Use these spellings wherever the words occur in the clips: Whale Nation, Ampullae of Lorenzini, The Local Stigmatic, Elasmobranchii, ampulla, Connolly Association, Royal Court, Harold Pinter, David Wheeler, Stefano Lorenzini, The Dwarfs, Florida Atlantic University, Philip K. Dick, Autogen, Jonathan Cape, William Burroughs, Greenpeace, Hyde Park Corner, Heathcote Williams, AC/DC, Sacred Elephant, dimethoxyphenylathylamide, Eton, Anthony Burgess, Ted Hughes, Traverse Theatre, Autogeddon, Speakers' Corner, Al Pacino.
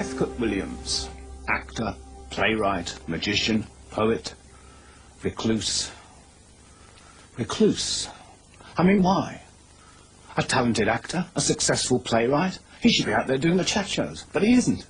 Heathcote Williams, actor, playwright, magician, poet, recluse. Recluse? I mean, why? A talented actor, a successful playwright, he should be out there doing the chat shows, but he isn't.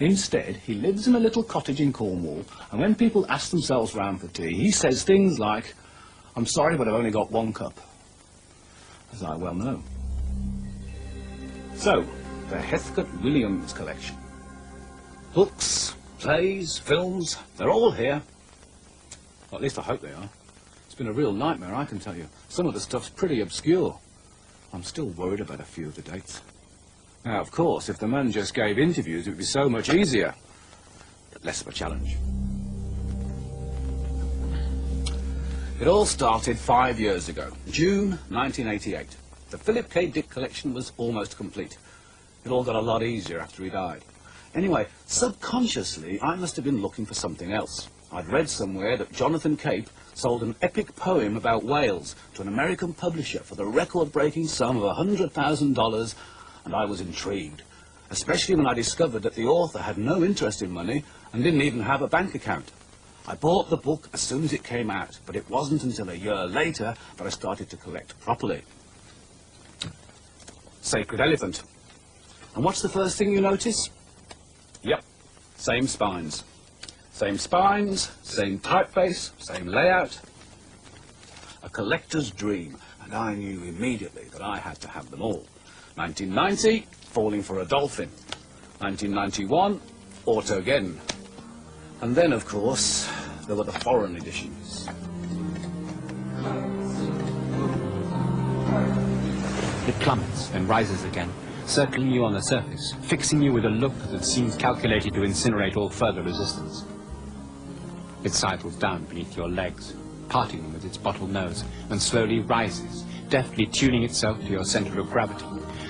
Instead, he lives in a little cottage in Cornwall, and when people ask themselves round for tea, he says things like, "I'm sorry, but I've only got one cup," as I well know. So, the Heathcote Williams collection. Books, plays, films, they're all here. Well, at least I hope they are. It's been a real nightmare, I can tell you. Some of the stuff's pretty obscure. I'm still worried about a few of the dates. Now, of course, if the man just gave interviews, it would be so much easier, but less of a challenge. It all started 5 years ago, June 1988. The Philip K. Dick collection was almost complete. It all got a lot easier after he died. Anyway, subconsciously, I must have been looking for something else. I'd read somewhere that Jonathan Cape sold an epic poem about Wales to an American publisher for the record-breaking sum of $100,000, and I was intrigued, especially when I discovered that the author had no interest in money and didn't even have a bank account. I bought the book as soon as it came out, but it wasn't until a year later that I started to collect properly. Sacred Elephant. And what's the first thing you notice? Yep, same spines. Same spines, same typeface, same layout. A collector's dream, and I knew immediately that I had to have them all. 1990, Falling for a Dolphin. 1991, Autogen. And then, of course, there were the foreign editions. It plummets and rises again, circling you on the surface, fixing you with a look that seems calculated to incinerate all further resistance. It sidles down beneath your legs, parting them with its bottle nose, and slowly rises, deftly tuning itself to your centre of gravity.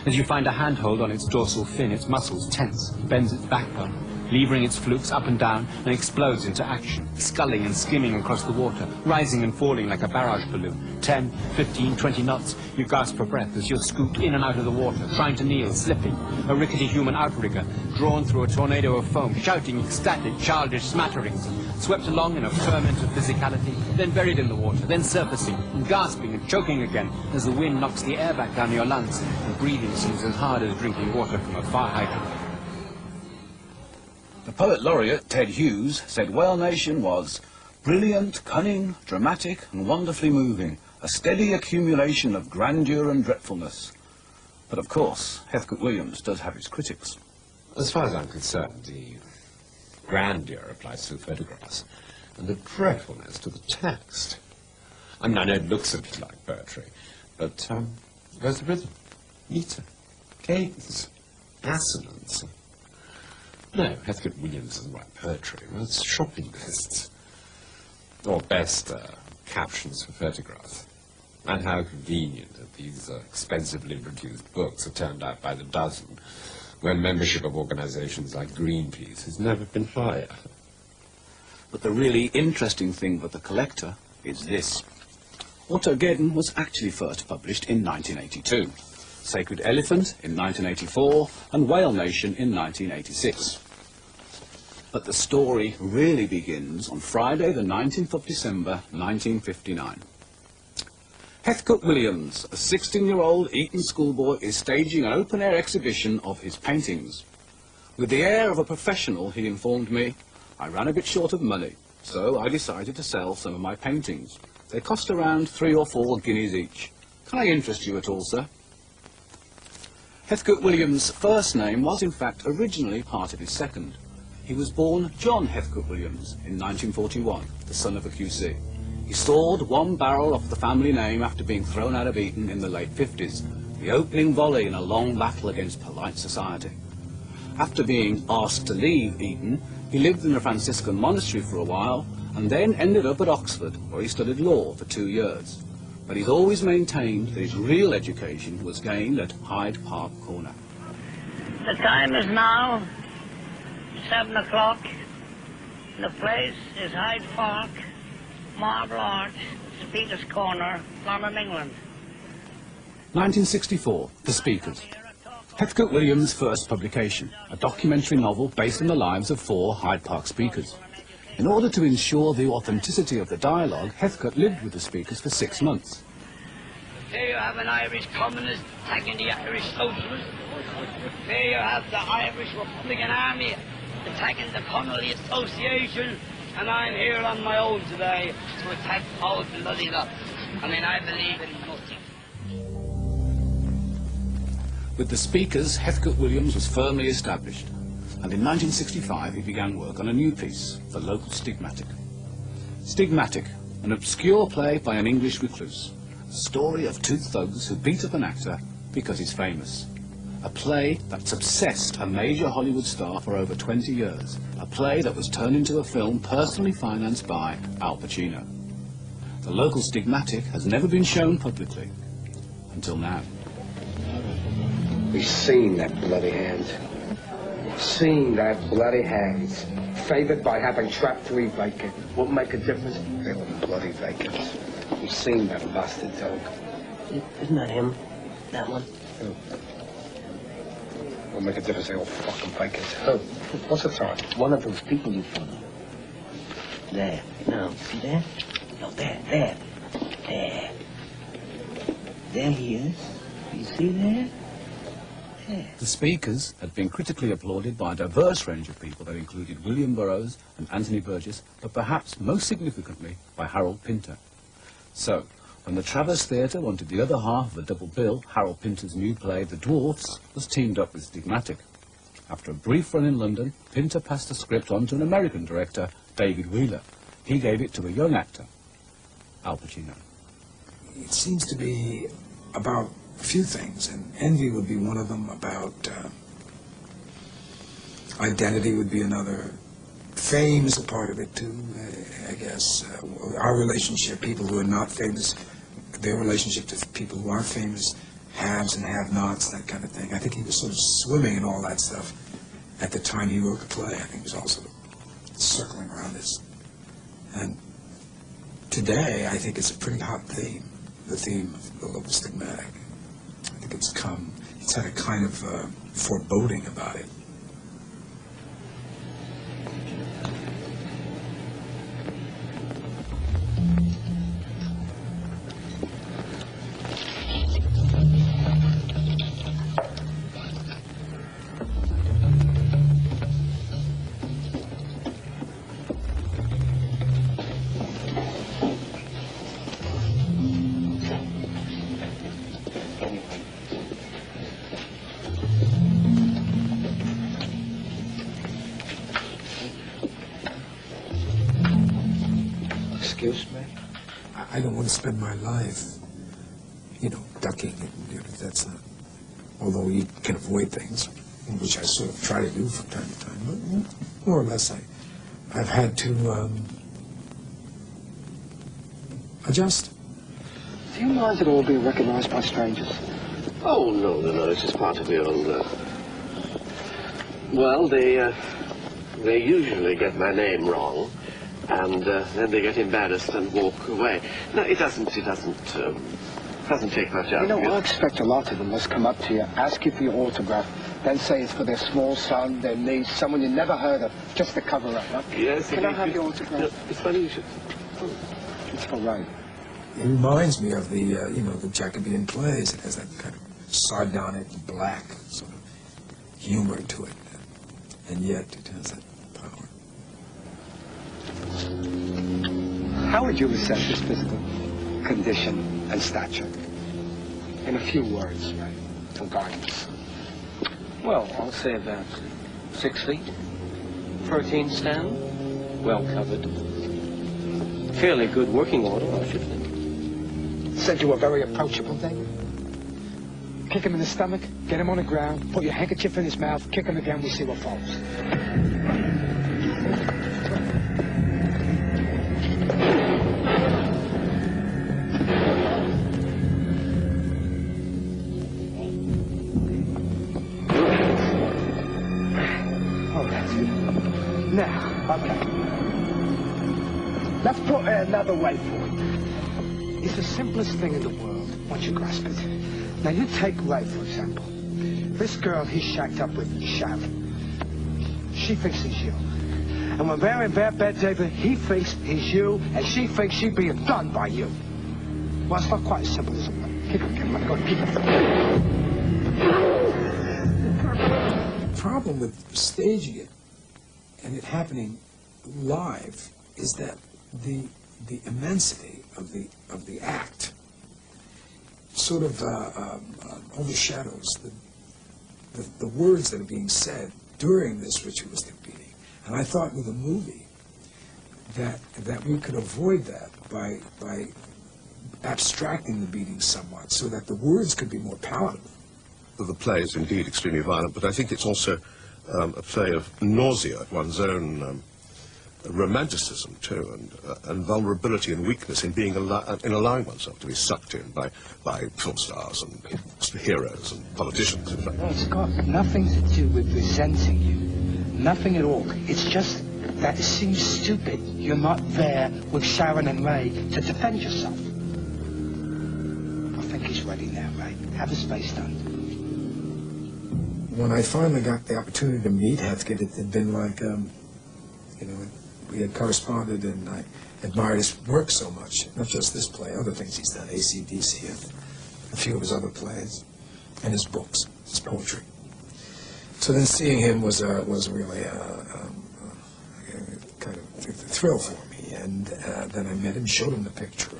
As you find a handhold on its dorsal fin, its muscles tense, bends its backbone, levering its flukes up and down, and explodes into action, sculling and skimming across the water, rising and falling like a barrage balloon. 10, 15, 20 knots, you gasp for breath as you're scooped in and out of the water, trying to kneel, slipping, a rickety human outrigger, drawn through a tornado of foam, shouting ecstatic, childish smatterings, swept along in a ferment of physicality, then buried in the water, then surfacing, and gasping and choking again as the wind knocks the air back down your lungs, and breathing seems as hard as drinking water from a fire hydrant. The poet laureate, Ted Hughes, said Whale Nation was brilliant, cunning, dramatic, and wonderfully moving, a steady accumulation of grandeur and dreadfulness. But of course, Heathcote Williams does have his critics. As far as I'm concerned, the grandeur applies to the photographs, and the dreadfulness to the text. I mean, I know it looks a bit like poetry, but where's the rhythm, meter, cadence, assonance? No, Heathcote Williams doesn't write poetry. Well, it's shopping lists. Or best, captions for photographs. And how convenient that these expensively produced books are turned out by the dozen, when membership of organisations like Greenpeace has never been higher. But the really interesting thing for the collector is this. Autogeddon was actually first published in 1982. Sacred Elephant in 1984, and Whale Nation in 1986. But the story really begins on Friday, the 19th of December, 1959. Heathcote Williams, a 16-year-old Eton schoolboy, is staging an open-air exhibition of his paintings. With the air of a professional, he informed me, "I ran a bit short of money, so I decided to sell some of my paintings. They cost around 3 or 4 guineas each. Can I interest you at all, sir?" Heathcote Williams' first name was, in fact, originally part of his second. He was born John Heathcote Williams in 1941, the son of a QC. He sawed one barrel off the family name after being thrown out of Eton in the late 50s, the opening volley in a long battle against polite society. After being asked to leave Eton, he lived in a Franciscan monastery for a while, and then ended up at Oxford, where he studied law for 2 years. But he's always maintained that his real education was gained at Hyde Park Corner. The time is now 7 o'clock. The place is Hyde Park, Marble Arch, Speakers' Corner, London, England. 1964, The Speakers. Heathcote Williams' first publication, a documentary novel based on the lives of 4 Hyde Park speakers. In order to ensure the authenticity of the dialogue, Heathcote lived with the speakers for 6 months. There you have an Irish communist attacking the Irish socialists. There you have the Irish Republican Army attacking the Connolly Association. And I'm here on my own today to attack all bloody lot. I mean, I believe in nothing. With the speakers, Heathcote Williams was firmly established. And in 1965, he began work on a new piece, The Local Stigmatic. Stigmatic, an obscure play by an English recluse. A story of 2 thugs who beat up an actor because he's famous. A play that's obsessed a major Hollywood star for over 20 years. A play that was turned into a film personally financed by Al Pacino. The Local Stigmatic has never been shown publicly. Until now. We've seen that bloody hand. Seen that bloody hands, favored by having trap 3 vacant. Won't make a difference. They were bloody vacants. We've seen that bastard dog. Isn't that him? That one? Who? Won't make a difference. They all fucking vacants. Who? What's the time? One of those people you follow. There. No. See there? No, there. There. There. There he is. You see there? The speakers had been critically applauded by a diverse range of people that included William Burroughs and Anthony Burgess, but perhaps most significantly by Harold Pinter. So, when the Traverse Theatre wanted the other half of a double bill, Harold Pinter's new play, The Dwarfs, was teamed up with Stigmatic. After a brief run in London, Pinter passed the script on to an American director, David Wheeler. He gave it to a young actor, Al Pacino. It seems to be about a few things, and envy would be one of them, about identity would be another. Fame's a part of it too, I guess. Our relationship, people who are not famous, their relationship to people who are famous, haves and have-nots, that kind of thing. I think he was sort of swimming in all that stuff at the time he wrote the play. I think he was also circling around this. And today, I think it's a pretty hot theme, the theme of The Local Stigmatic. It's had a kind of foreboding about it. I don't want to spend my life, you know, ducking, and you know, that's not, although you can avoid things, which I sort of try to do from time to time, but more or less I've had to adjust. Do you mind at all being recognized by strangers? Oh, no, this is part of the old, well, they usually get my name wrong. And then they get embarrassed and walk away. No, it doesn't take much out. You know, I expect a lot of them must come up to you, ask you for your autograph, then say it's for their small son, their niece, someone you never heard of, just to cover up. Huh? Yes. Can I have your autograph? No, it's funny you should. It's all right. It reminds me of the, you know, the Jacobean plays. It has that kind of sardonic, black sort of humor to it, and yet it has that. How would you assess his physical condition and stature? In a few words, right? Some guidance. Well, I'll say about 6 feet, 13 stone, well covered. Fairly good working order, I should think. Said you were very approachable, David. Kick him in the stomach, get him on the ground, put your handkerchief in his mouth, kick him again, we see what falls. Let's put another way forward. It's the simplest thing in the world once you grasp it. Now you take Ray, for example. This girl he shacked up with, Sharon. She thinks he's you. And when they're in their bed, David, he thinks he's you, and she thinks she's being done by you. Well, it's not quite as simple as it is. Keep it, get him, go on, keep it. The problem with staging it and it happening live is that the immensity of the act sort of overshadows the words that are being said during this ritualistic beating. And I thought with a movie that we could avoid that by abstracting the beating somewhat so that the words could be more palatable. The play is indeed extremely violent, but I think it's also a play of nausea at one's own romanticism too, and vulnerability and weakness in being allowing oneself to be sucked in by film stars and heroes and politicians. In fact. Well, it's got nothing to do with resenting you, nothing at all. It's just that it seems stupid. You're not there with Sharon and Ray to defend yourself. I think he's ready now, Ray. Have his face done. When I finally got the opportunity to meet Heathcote, it had been like, you know. We had corresponded, and I admired his work so much, not just this play, other things he's done, AC/DC, and a few of his other plays, and his books, his poetry. So then seeing him was really a kind of thrill for me, and then I met him, showed him the picture,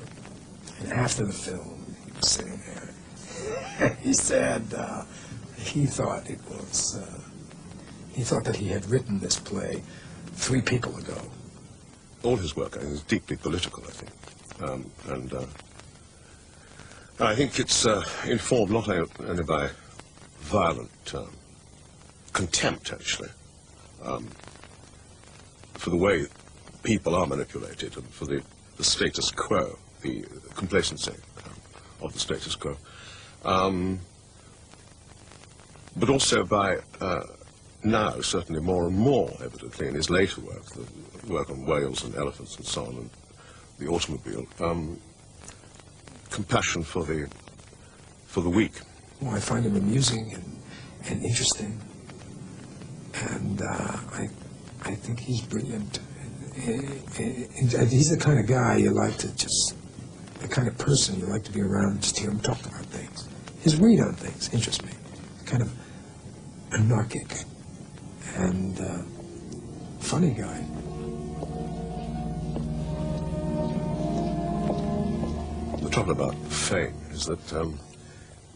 and after the film, he was sitting there, he said he thought that he had written this play 3 people ago. All his work is deeply political, I think, I think it's informed not only by violent contempt, actually, for the way people are manipulated and for the status quo, the complacency of the status quo, but also by now, certainly more and more evidently in his later work, the work on whales and elephants and so on, and the automobile, compassion for the weak. Well, I find him amusing and interesting, and I think he's brilliant. And he's the kind of guy you like to just, the kind of person you like to be around and just hear him talk about things. His read on things interests me, kind of anarchic. And funny guy. The trouble about fame is that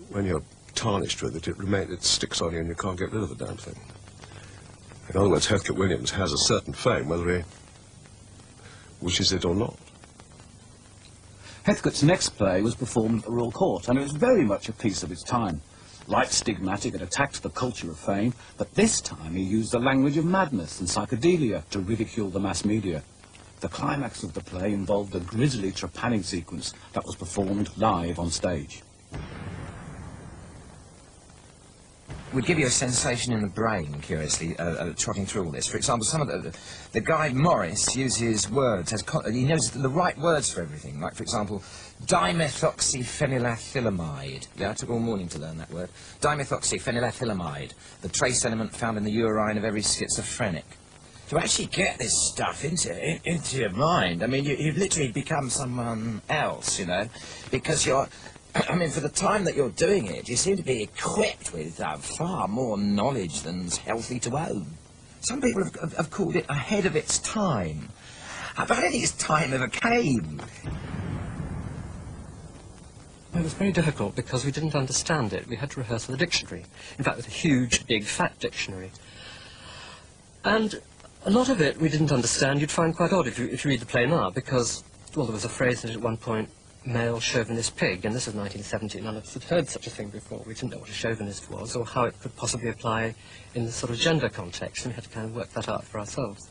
when you're tarnished with it, it sticks on you and you can't get rid of the damn thing. In other words, Heathcote Williams has a certain fame, whether he wishes it or not. Heathcote's next play was performed at the Royal Court, and it was very much a piece of his time. Like Stigmatic, it attacked the culture of fame, but this time he used the language of madness and psychedelia to ridicule the mass media. The climax of the play involved a grisly trepanning sequence that was performed live on stage. Would give you a sensation in the brain, curiously, trotting through all this. For example, some of the guy Morris uses words, he knows the right words for everything, like, for example, dimethoxyphenylathylamide. Yeah, I took all morning to learn that word. Dimethoxyphenylathylamide, the trace element found in the urine of every schizophrenic. To actually get this stuff into your mind, I mean, you've literally become someone else, you know, because you're... I mean, for the time that you're doing it, you seem to be equipped with far more knowledge than's healthy to own. Some people have called it ahead of its time. But I don't think its time ever came. It was very difficult because we didn't understand it. We had to rehearse with a dictionary. In fact, with a huge, big, fat dictionary. And a lot of it we didn't understand. You'd find quite odd if you read the play now because, well, there was a phrase at one point, male chauvinist pig, and this was 1970, none of us had heard such a thing before. We didn't know what a chauvinist was or how it could possibly apply in the sort of gender context, and we had to kind of work that out for ourselves.